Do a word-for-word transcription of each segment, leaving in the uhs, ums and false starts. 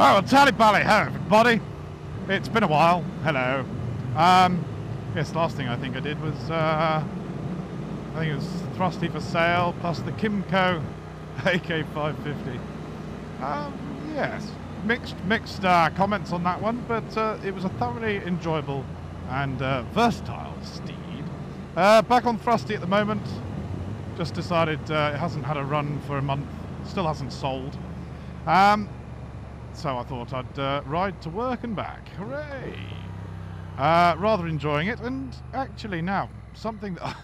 Oh, well, tally bally, hello everybody. It's been a while. Hello. Um, yes, the last thing I think I did was, uh, I think it was Thrusty for sale, plus the Kimco A K five fifty. Um, yes, mixed, mixed uh, comments on that one, but uh, it was a thoroughly enjoyable and uh, versatile steed. Uh, back on Thrusty at the moment. Just decided uh, it hasn't had a run for a month. Still hasn't sold. Um, So I thought I'd uh, ride to work and back. Hooray! Uh, rather enjoying it. And actually now, something that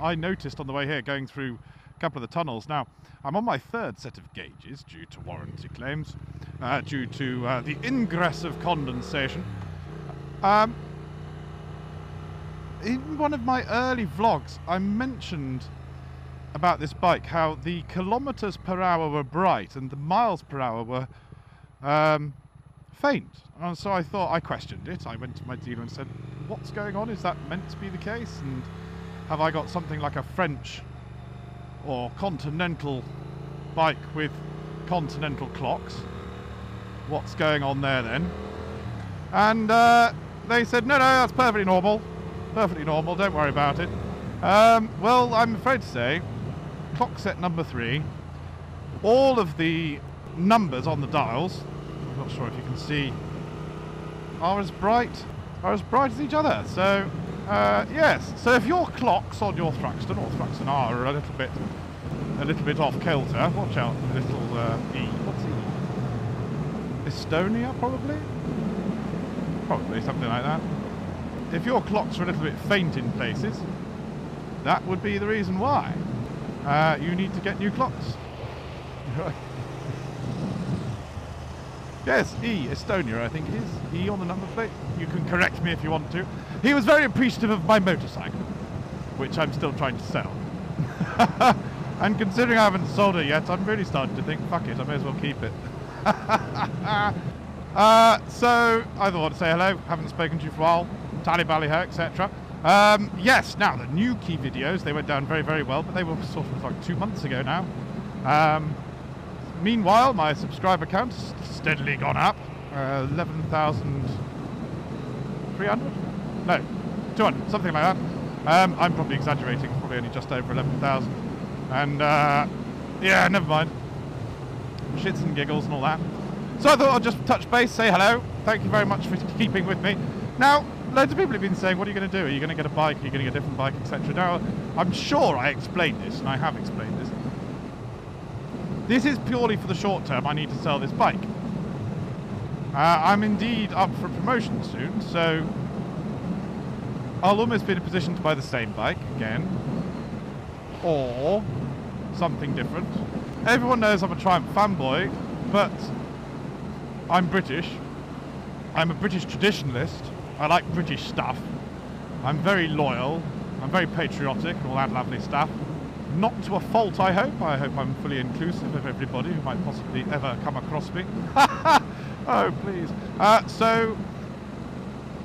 I noticed on the way here, going through a couple of the tunnels. Now, I'm on my third set of gauges due to warranty claims, uh, due to uh, the ingress of condensation. Um, in one of my early vlogs, I mentioned about this bike how the kilometres per hour were bright and the miles per hour were Um, faint. And so I thought, I questioned it. I went to my dealer and said, what's going on? Is that meant to be the case? And have I got something like a French or continental bike with continental clocks? What's going on there then? And uh, they said, no, no, that's perfectly normal. Perfectly normal, don't worry about it. Um, well, I'm afraid to say, clock set number three, all of the numbers on the dials, I'm not sure if you can see, are as bright are as bright as each other. So uh, yes, so if your clocks on your Thruxton or Thruxton R are a little bit a little bit off kilter, watch out for the little uh, E. What's E? Estonia, probably probably something like that. If your clocks are a little bit faint in places, that would be the reason why uh, you need to get new clocks. Yes, E, Estonia, I think it is. E on the number plate. You can correct me if you want to. He was very appreciative of my motorcycle, which I'm still trying to sell. And considering I haven't sold it yet, I'm really starting to think, fuck it, I may as well keep it. uh, so, I thought I'd say hello. Haven't spoken to you for a while. Tally bally ho, et cetera. Um, yes, now, the new key videos, they went down very, very well, but they were sort of like two months ago now. Um, Meanwhile, my subscriber count has steadily gone up. Uh, eleven thousand three hundred? No, two hundred, something like that. Um, I'm probably exaggerating, probably only just over eleven thousand. And, uh, yeah, never mind. Shits and giggles and all that. So I thought I'd just touch base, say hello. Thank you very much for keeping with me. Now, loads of people have been saying, what are you going to do? Are you going to get a bike? Are you going to get a different bike, et cetera? Now, I'm sure I explained this, and I have explained this. This is purely for the short term. I need to sell this bike. Uh, I'm indeed up for promotion soon, so I'll almost be in a position to buy the same bike again, or something different. Everyone knows I'm a Triumph fanboy, but I'm British. I'm a British traditionalist. I like British stuff. I'm very loyal. I'm very patriotic and all that lovely stuff. Not to a fault, I hope. I hope I'm fully inclusive of everybody who might possibly ever come across me. Oh, please. Uh, so,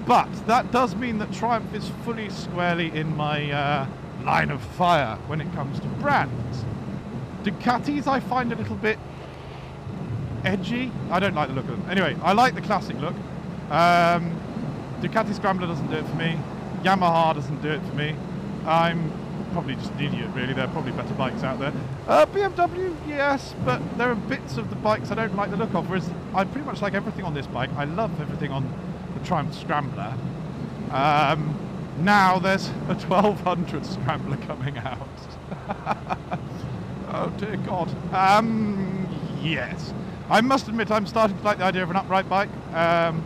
but that does mean that Triumph is fully squarely in my uh, line of fire when it comes to brands. Ducatis I find a little bit edgy. I don't like the look of them. Anyway, I like the classic look. Um, Ducati Scrambler doesn't do it for me. Yamaha doesn't do it for me. I'm probably just an idiot, really. There are probably better bikes out there. Uh, B M W, yes, but there are bits of the bikes I don't like the look of, whereas I pretty much like everything on this bike. I love everything on the Triumph Scrambler. Um, now there's a twelve hundred Scrambler coming out. Oh dear God. Um, yes. I must admit I'm starting to like the idea of an upright bike. Um,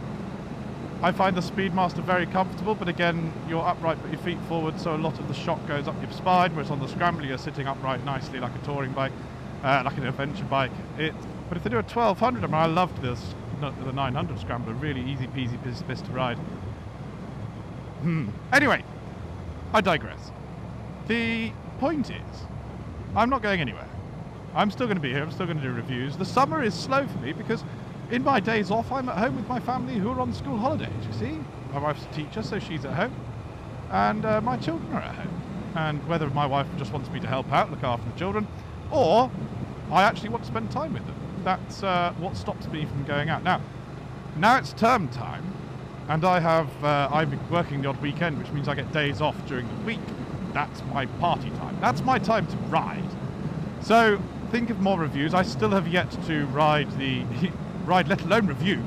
I find the Speedmaster very comfortable, but again, you're upright, but your feet forward, so a lot of the shock goes up your spine, whereas on the Scrambler, you're sitting upright nicely like a touring bike, uh, like an adventure bike. It, but if they do a twelve hundred, I mean, I loved this, the nine hundred Scrambler, really easy peasy piss, piss to ride. Hmm. Anyway, I digress. The point is, I'm not going anywhere. I'm still going to be here, I'm still going to do reviews. The summer is slow for me because in my days off, I'm at home with my family who are on school holidays, you see. My wife's a teacher, so she's at home. And uh, my children are at home. And whether my wife just wants me to help out, look after the children, or I actually want to spend time with them. that's uh, what stops me from going out. Now, now it's term time, and I have uh, I've been working the odd weekend, which means I get days off during the week. That's my party time. That's my time to ride. So think of more reviews. I still have yet to ride the ride, let alone review,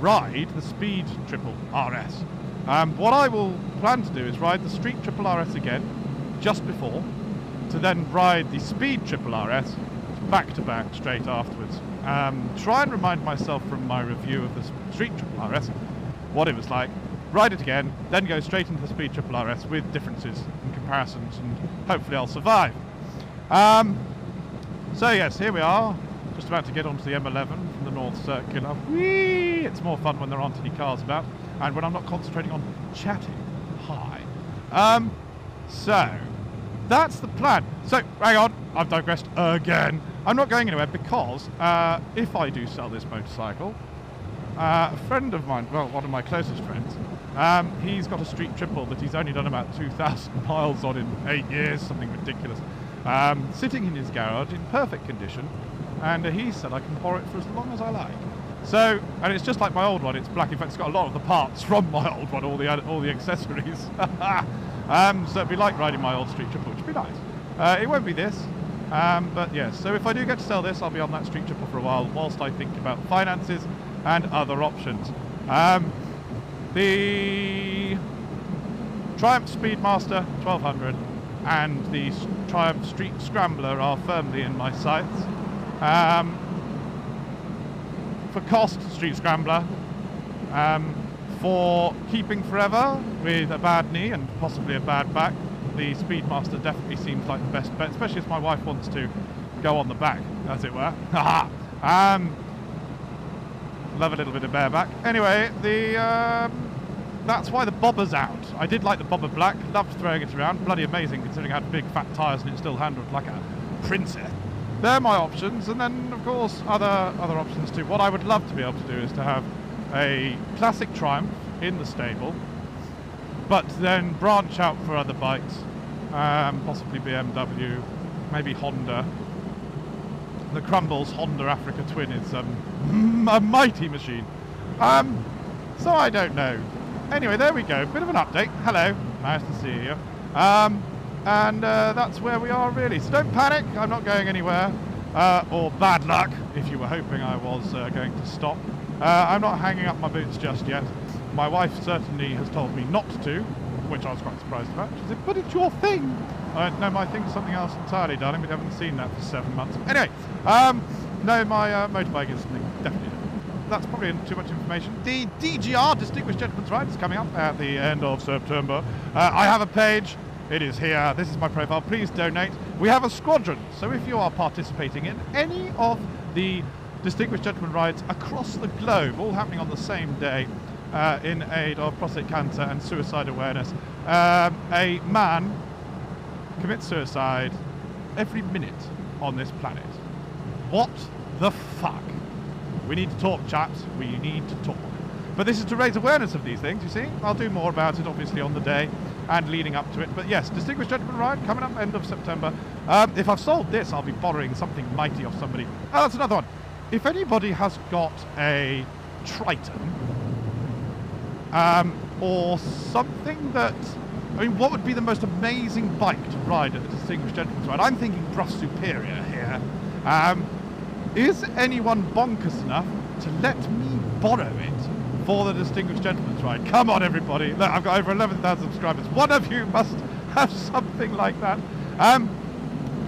ride the Speed Triple R S. Um, what I will plan to do is ride the Street Triple R S again, just before, to then ride the Speed Triple R S back to back straight afterwards. Um, try and remind myself from my review of the Street Triple R S what it was like. Ride it again, then go straight into the Speed Triple R S with differences and comparisons, and hopefully I'll survive. Um, so yes, here we are, just about to get onto the M eleven from the North Circular. Whee! It's more fun when there aren't any cars about, and when I'm not concentrating on chatting. Hi. Um, so, that's the plan. So, hang on, I've digressed again. I'm not going anywhere because uh, if I do sell this motorcycle, uh, a friend of mine, well, one of my closest friends, um, he's got a Street Triple that he's only done about two thousand miles on in eight years, something ridiculous, um, sitting in his garage in perfect condition, and uh, he said I can borrow it for as long as I like. So, and it's just like my old one, it's black. In fact, it's got a lot of the parts from my old one, all the all the accessories. um, so it'd be like riding my old Street Triple, which would be nice. Uh, it won't be this, um, but yes. Yeah, so if I do get to sell this, I'll be on that Street Triple for a while, whilst I think about finances and other options. Um, the Triumph Speedmaster twelve hundred and the Triumph Street Scrambler are firmly in my sights. Um, For cost, Street Scrambler. Um, for keeping forever with a bad knee and possibly a bad back, the Speedmaster definitely seems like the best bet, especially if my wife wants to go on the back, as it were. um, love a little bit of bareback. Anyway, the um, that's why the Bobber's out. I did like the Bobber Black, loved throwing it around. Bloody amazing considering I had big fat tyres and it still handled like a princess. They're my options, and then of course other other options too. What I would love to be able to do is to have a classic Triumph in the stable, but then branch out for other bikes, um, possibly B M W, maybe Honda. The Crumble's Honda Africa Twin is um, a mighty machine. Um, so I don't know. Anyway, there we go. Bit of an update. Hello, nice to see you. Um, and uh, that's where we are really, so don't panic, I'm not going anywhere, uh, or bad luck if you were hoping I was uh, going to stop. uh, I'm not hanging up my boots just yet. My wife certainly has told me not to, which I was quite surprised about. She said, but it's your thing. I went, no, my thing's something else entirely, darling. We haven't seen that for seven months. Anyway, um, no, my uh, motorbike is something definitely different. That's probably too much information. The D G R, Distinguished Gentleman's Ride, is coming up at the end of September. uh, I have a page. It is here. This is my profile. Please donate. We have a squadron. So if you are participating in any of the Distinguished Gentleman rides across the globe, all happening on the same day, uh, in aid of prostate cancer and suicide awareness, um, a man commits suicide every minute on this planet. What the fuck? We need to talk, chaps. We need to talk. But this is to raise awareness of these things, you see. I'll do more about it, obviously, on the day and leading up to it. But yes, Distinguished Gentleman Ride coming up end of September. Um, if I've sold this, I'll be borrowing something mighty off somebody. Oh, that's another one. If anybody has got a Triton, um, or something that... I mean, what would be the most amazing bike to ride at the Distinguished Gentleman's Ride? I'm thinking Rough Superior here. Um, is anyone bonkers enough to let me borrow it for the Distinguished Gentleman's Ride? Come on, everybody. Look, I've got over eleven thousand subscribers. One of you must have something like that. Um,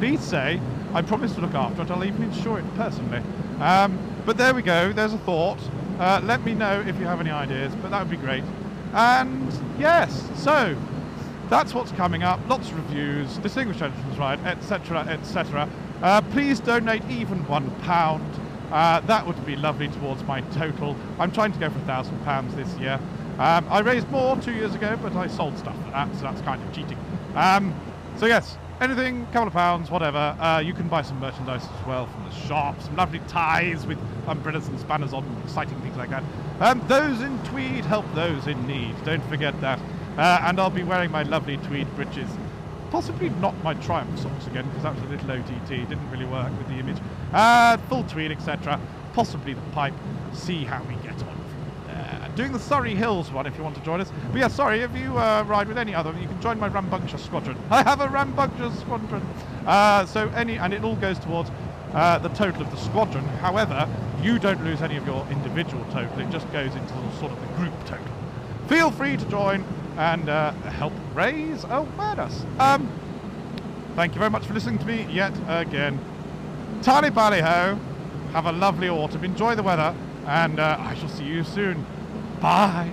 please say, I promise to look after it. I'll even insure it personally. Um, but there we go. There's a thought. Uh, let me know if you have any ideas, but that would be great. And yes, so that's what's coming up. Lots of reviews, Distinguished Gentleman's Ride, et cetera, et cetera. Uh, please donate even one pound. Uh, that would be lovely towards my total. I'm trying to go for one thousand pounds this year. Um, I raised more two years ago, but I sold stuff for that, so that's kind of cheating. Um, so yes, anything, couple of pounds, whatever. Uh, you can buy some merchandise as well from the shop, some lovely ties with umbrellas and spanners on, exciting things like that. Um, those in tweed help those in need, don't forget that. Uh, and I'll be wearing my lovely tweed breeches. Possibly not my Triumph socks again, because that was a little O T T, didn't really work with the image. Uh, full tweed, et cetera. possibly the pipe, see how we get on from there. Doing the Surrey Hills one if you want to join us. But yeah, sorry, if you uh, ride with any other, you can join my rambunctious squadron. I have a rambunctious squadron. Uh, so any, and it all goes towards uh, the total of the squadron. However, you don't lose any of your individual total. It just goes into the, sort of the group total. Feel free to join and uh, help raise awareness. Um, thank you very much for listening to me yet again. Tally bally ho. Have a lovely autumn. Enjoy the weather, and uh, I shall see you soon. Bye.